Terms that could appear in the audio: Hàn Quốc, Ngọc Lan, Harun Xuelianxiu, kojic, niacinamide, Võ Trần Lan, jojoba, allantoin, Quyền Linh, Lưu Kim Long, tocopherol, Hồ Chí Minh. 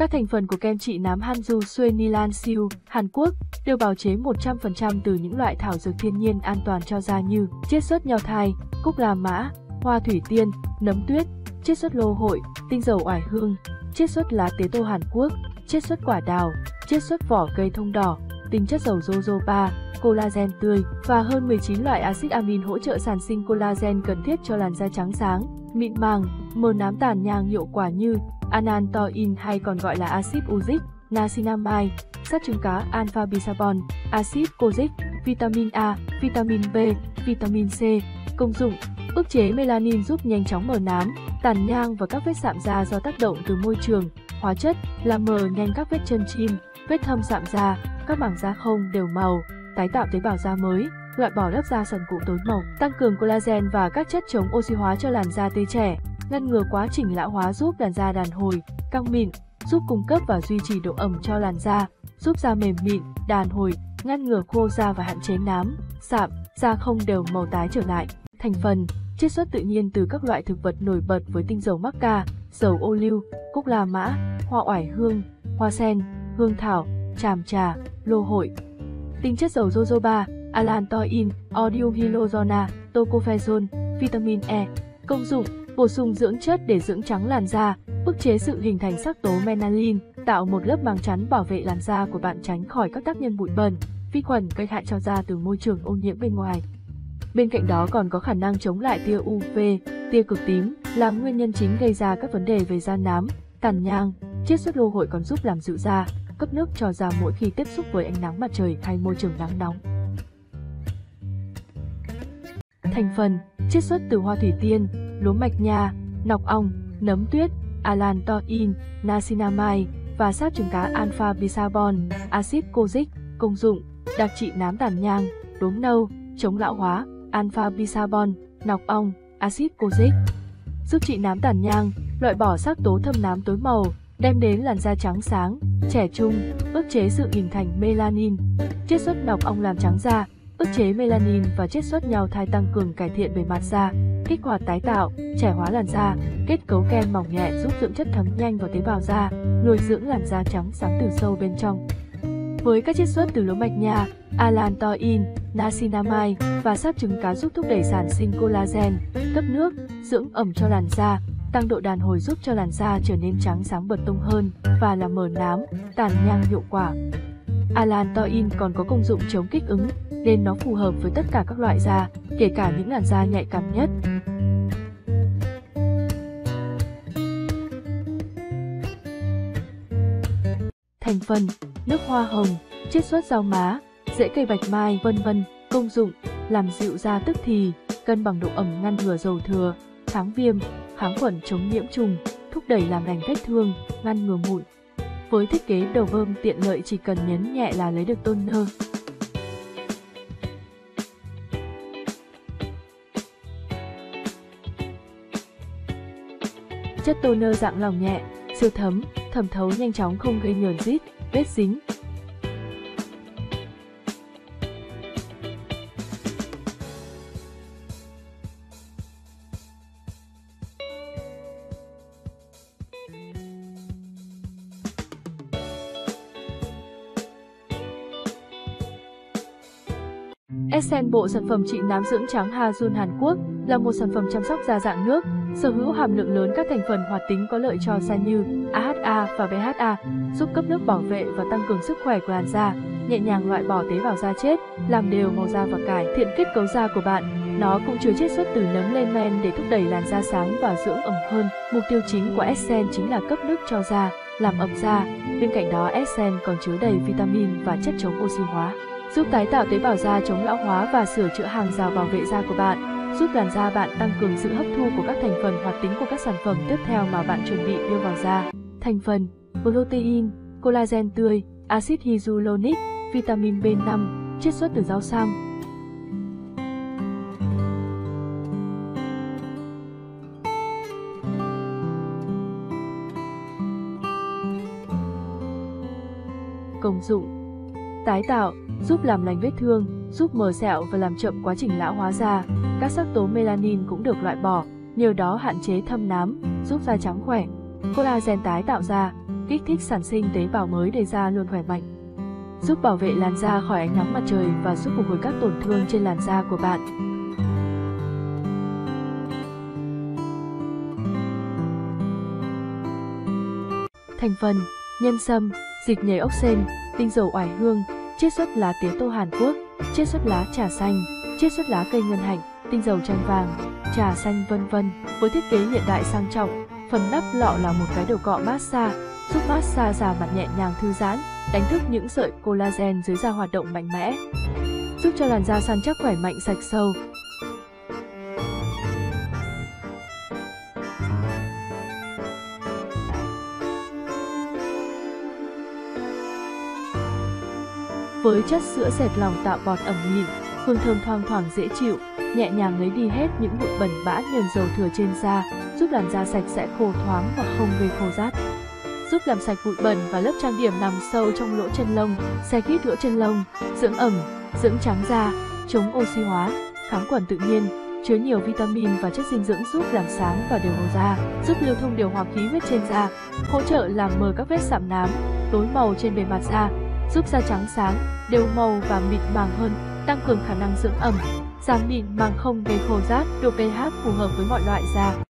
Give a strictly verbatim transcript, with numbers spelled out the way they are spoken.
Các thành phần của kem trị nám Harun Xuelianxiu, Hàn Quốc, đều bào chế một trăm phần trăm từ những loại thảo dược thiên nhiên an toàn cho da như chiết xuất nho thai, cúc la mã, hoa thủy tiên, nấm tuyết, chiết xuất lô hội, tinh dầu oải hương, chiết xuất lá tế tô Hàn Quốc, chiết xuất quả đào, chiết xuất vỏ cây thông đỏ, tính chất dầu jojoba, collagen tươi và hơn mười chín loại axit amin hỗ trợ sản sinh collagen cần thiết cho làn da trắng sáng, mịn màng, mờ nám tàn nhang hiệu quả như anantoin hay còn gọi là axit uric, niacinamide, sắt trứng cá alpha bisabon, axit kojic, vitamin A, vitamin B, vitamin C. Công dụng: ức chế melanin giúp nhanh chóng mờ nám, tàn nhang và các vết sạm da do tác động từ môi trường, hóa chất, làm mờ nhanh các vết chân chim, vết thâm sạm da, các mảng da không đều màu, tái tạo tế bào da mới, loại bỏ lớp da sần cũ tối màu, tăng cường collagen và các chất chống oxy hóa cho làn da tươi trẻ, ngăn ngừa quá trình lão hóa giúp làn da đàn hồi, căng mịn, giúp cung cấp và duy trì độ ẩm cho làn da, giúp da mềm mịn, đàn hồi, ngăn ngừa khô da và hạn chế nám, sạm, da không đều màu tái trở lại. Thành phần: chiết xuất tự nhiên từ các loại thực vật nổi bật với tinh dầu macca, dầu ô liu, cúc la mã, hoa oải hương, hoa sen, hương thảo, tràm trà, lô hội. Tính chất dầu jojoba, allantoin, odihylozona, tocopherol, vitamin E. Công dụng: bổ sung dưỡng chất để dưỡng trắng làn da, ức chế sự hình thành sắc tố melanin, tạo một lớp màng chắn bảo vệ làn da của bạn tránh khỏi các tác nhân bụi bẩn, vi khuẩn gây hại cho da từ môi trường ô nhiễm bên ngoài. Bên cạnh đó còn có khả năng chống lại tia u vê, tia cực tím, là nguyên nhân chính gây ra các vấn đề về da nám, tàn nhang. Chiết xuất lô hội còn giúp làm dịu da, cấp nước cho da mỗi khi tiếp xúc với ánh nắng mặt trời hay môi trường nắng nóng. Thành phần: chiết xuất từ hoa thủy tiên, lúa mạch nha, nọc ong, nấm tuyết, allantoin, niacinamide và sáp trứng cá alpha bisabon, axit kojic. Công dụng: đặc trị nám tàn nhang, đốm nâu, chống lão hóa, alpha bisabon, nọc ong, axit kojic. Giúp trị nám tàn nhang, loại bỏ sắc tố thâm nám tối màu, đem đến làn da trắng sáng, trẻ trung, ức chế sự hình thành melanin. Chiết xuất nọc ong làm trắng da, ức chế melanin và chiết xuất nho thai tăng cường cải thiện bề mặt da, kích hoạt tái tạo, trẻ hóa làn da. Kết cấu kem mỏng nhẹ giúp dưỡng chất thấm nhanh vào tế bào da, nuôi dưỡng làn da trắng sáng từ sâu bên trong. Với các chiết xuất từ lúa mạch nha, allantoin, niacinamide và sáp trứng cá giúp thúc đẩy sản sinh collagen, cấp nước, dưỡng ẩm cho làn da, tăng độ đàn hồi giúp cho làn da trở nên trắng sáng bật tông hơn và làm mờ nám, tàn nhang hiệu quả. Allantoin còn có công dụng chống kích ứng nên nó phù hợp với tất cả các loại da, kể cả những làn da nhạy cảm nhất. Thành phần: nước hoa hồng, chiết xuất rau má, rễ cây bạch mai, vân vân. Công dụng: làm dịu da tức thì, cân bằng độ ẩm, ngăn ngừa dầu thừa, kháng viêm, kháng khuẩn, chống nhiễm trùng, thúc đẩy làm lành vết thương, ngăn ngừa mụn. Với thiết kế đầu bơm tiện lợi, chỉ cần nhấn nhẹ là lấy được toner. Chất toner dạng lỏng nhẹ, siêu thấm, thẩm thấu nhanh chóng, không gây nhờn rít, vết dính. Essence, bộ sản phẩm trị nám dưỡng trắng Harun Hàn Quốc, là một sản phẩm chăm sóc da dạng nước, sở hữu hàm lượng lớn các thành phần hoạt tính có lợi cho da như a hát a và bê hát a, giúp cấp nước bảo vệ và tăng cường sức khỏe của làn da, nhẹ nhàng loại bỏ tế bào da chết, làm đều màu da và cải thiện kết cấu da của bạn. Nó cũng chứa chiết xuất từ nấm lên men để thúc đẩy làn da sáng và dưỡng ẩm hơn. Mục tiêu chính của Essence chính là cấp nước cho da, làm ẩm da. Bên cạnh đó, Essence còn chứa đầy vitamin và chất chống oxy hóa, giúp tái tạo tế bào da, chống lão hóa và sửa chữa hàng rào bảo vệ da của bạn, giúp làn da bạn tăng cường sự hấp thu của các thành phần hoạt tính của các sản phẩm tiếp theo mà bạn chuẩn bị đưa vào da. Thành phần: protein, collagen tươi, axit hyaluronic, vitamin B năm, chiết xuất từ rau sam. Công dụng: tái tạo, giúp làm lành vết thương, giúp mờ sẹo và làm chậm quá trình lão hóa da. Các sắc tố melanin cũng được loại bỏ, nhờ đó hạn chế thâm nám, giúp da trắng khỏe. Collagen tái tạo da, kích thích sản sinh tế bào mới để da luôn khỏe mạnh, giúp bảo vệ làn da khỏi ánh nắng mặt trời và giúp phục hồi các tổn thương trên làn da của bạn. Thành phần: nhân sâm, dịch nhầy ốc sên, tinh dầu oải hương, chiết xuất lá tía tô Hàn Quốc, chiết xuất lá trà xanh, chiết xuất lá cây ngân hạnh, tinh dầu chanh vàng, trà xanh, vân vân. Với thiết kế hiện đại sang trọng, phần nắp lọ là một cái đầu cọ massage, giúp massage da mặt nhẹ nhàng thư giãn, đánh thức những sợi collagen dưới da hoạt động mạnh mẽ, giúp cho làn da săn chắc, khỏe mạnh, sạch sâu. Với chất sữa dệt lòng tạo bọt ẩm mịn, hương thơm thoang thoảng dễ chịu, nhẹ nhàng lấy đi hết những bụi bẩn bã nhờn dầu thừa trên da, giúp làn da sạch sẽ, khô thoáng và không gây khô rát. Giúp làm sạch bụi bẩn và lớp trang điểm nằm sâu trong lỗ chân lông, xe khít lỗ chân lông, dưỡng ẩm, dưỡng trắng da, chống oxy hóa, kháng khuẩn tự nhiên, chứa nhiều vitamin và chất dinh dưỡng, giúp làm sáng và đều màu da, giúp lưu thông điều hòa khí huyết trên da, hỗ trợ làm mờ các vết sạm nám, tối màu trên bề mặt da, giúp da trắng sáng, đều màu và mịn màng hơn, tăng cường khả năng dưỡng ẩm, giảm mịn màng, không gây khô rát, độ pH phù hợp với mọi loại da.